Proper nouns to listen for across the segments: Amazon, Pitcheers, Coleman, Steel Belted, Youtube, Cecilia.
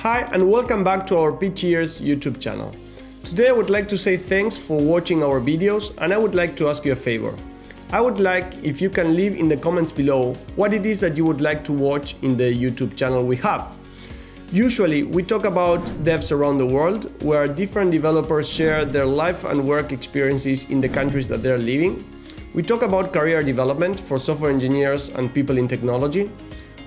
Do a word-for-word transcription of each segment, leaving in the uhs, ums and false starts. Hi and welcome back to our Pitcheers YouTube channel. Today I would like to say thanks for watching our videos, and I would like to ask you a favor. I would like if you can leave in the comments below what it is that you would like to watch in the YouTube channel we have. Usually we talk about devs around the world, where different developers share their life and work experiences in the countries that they're living. We talk about career development for software engineers and people in technology.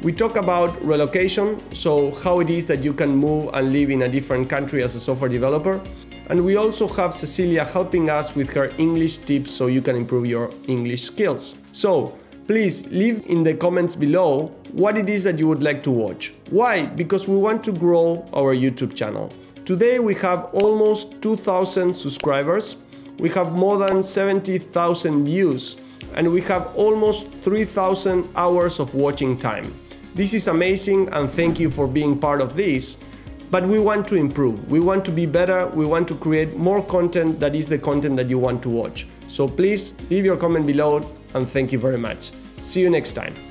We talk about relocation, so how it is that you can move and live in a different country as a software developer. And we also have Cecilia helping us with her English tips so you can improve your English skills. So please leave in the comments below what it is that you would like to watch. Why? Because we want to grow our YouTube channel. Today we have almost two thousand subscribers, we have more than seventy thousand views, and we have almost three thousand hours of watching time. This is amazing, and thank you for being part of this. But we want to improve, we want to be better, we want to create more content that is the content that you want to watch. So please leave your comment below, and thank you very much. See you next time.